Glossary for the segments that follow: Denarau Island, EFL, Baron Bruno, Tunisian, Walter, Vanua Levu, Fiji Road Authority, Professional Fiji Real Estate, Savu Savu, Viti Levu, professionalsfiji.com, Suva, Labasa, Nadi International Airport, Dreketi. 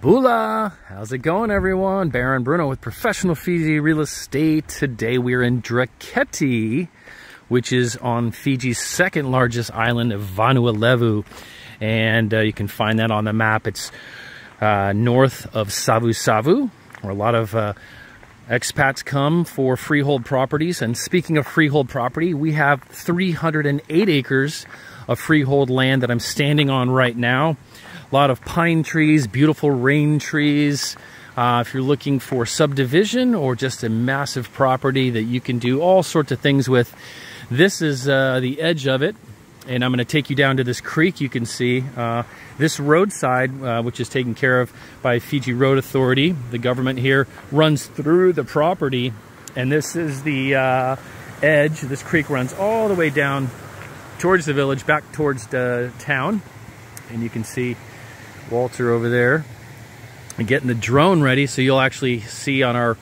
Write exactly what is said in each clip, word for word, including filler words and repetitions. Bula! How's it going, everyone? Baron Bruno with Professional Fiji Real Estate. Today we're in Dreketi, which is on Fiji's second largest island of Vanua Levu. And uh, you can find that on the map. It's uh, north of Savu Savu, where a lot of uh, expats come for freehold properties. And speaking of freehold property, we have three hundred eight acres of freehold land that I'm standing on right now. A lot of pine trees, beautiful rain trees. Uh, if you're looking for subdivision or just a massive property that you can do all sorts of things with, this is uh, the edge of it. And I'm going to take you down to this creek you can see. Uh, this roadside, uh, which is taken care of by Fiji Road Authority, the government here, runs through the property. And this is the uh, edge. This creek runs all the way down towards the village, back towards the town. And you can see Walter over there and getting the drone ready, so you'll actually see on our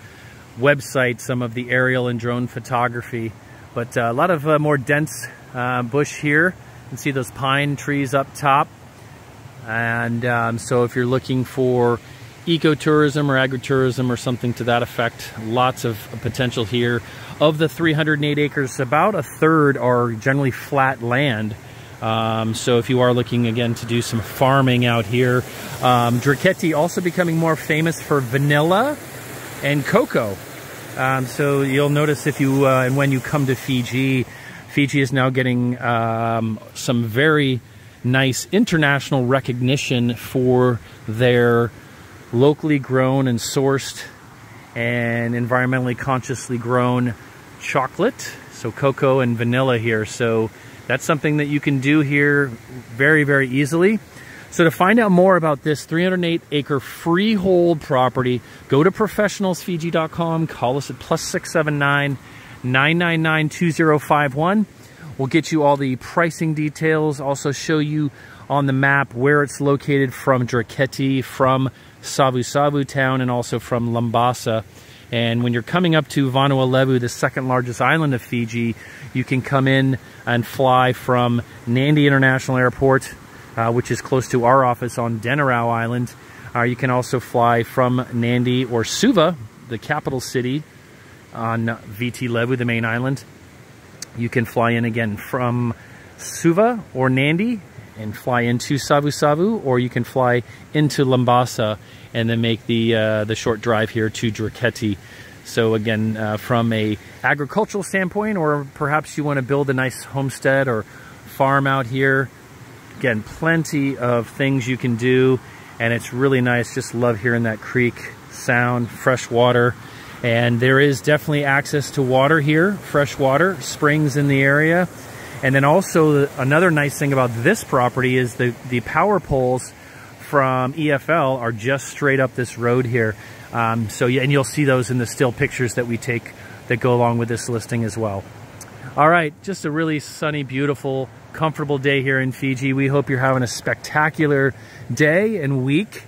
website some of the aerial and drone photography. But uh, a lot of uh, more dense uh, bush here. You can see those pine trees up top. And um, so if you're looking for ecotourism or agritourism or something to that effect, lots of potential here. Of the three hundred eight acres, about a third are generally flat land. Um, so if you are looking, again, to do some farming out here, um, Dreketi also becoming more famous for vanilla and cocoa. Um, so you'll notice if you, uh, and when you come to Fiji, Fiji is now getting um, some very nice international recognition for their locally grown and sourced and environmentally consciously grown chocolate. So cocoa and vanilla here. So that's something that you can do here very, very easily. So to find out more about this three hundred eight acre freehold property, go to professionals fiji dot com, call us at plus six seven nine, nine nine nine, two zero five one. We'll get you all the pricing details, also show you on the map where it's located from Dreketi, from Savu Savu town, and also from Labasa. And when you're coming up to Vanua Levu, the second largest island of Fiji, you can come in and fly from Nadi International Airport, uh, which is close to our office on Denarau Island. Uh, you can also fly from Nadi or Suva, the capital city, on Viti Levu, the main island. You can fly in again from Suva or Nadi and fly into Savu Savu, or you can fly into Labasa and then make the uh, the short drive here to Dreketi. So again, uh, from a agricultural standpoint, or perhaps you want to build a nice homestead or farm out here, again, plenty of things you can do, and it's really nice. Just love hearing that creek sound, fresh water, and there is definitely access to water here, fresh water, springs in the area. And then also another nice thing about this property is the, the power poles from E F L are just straight up this road here. Um, so yeah, and you'll see those in the still pictures that we take that go along with this listing as well. All right, just a really sunny, beautiful, comfortable day here in Fiji. We hope you're having a spectacular day and week.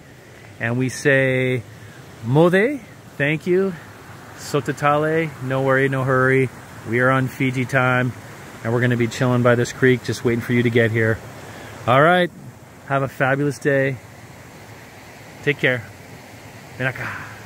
And we say, Mode, thank you. Sotatale, no worry, no hurry. We are on Fiji time. And we're going to be chilling by this creek, just waiting for you to get here. All right. Have a fabulous day. Take care. Menaka.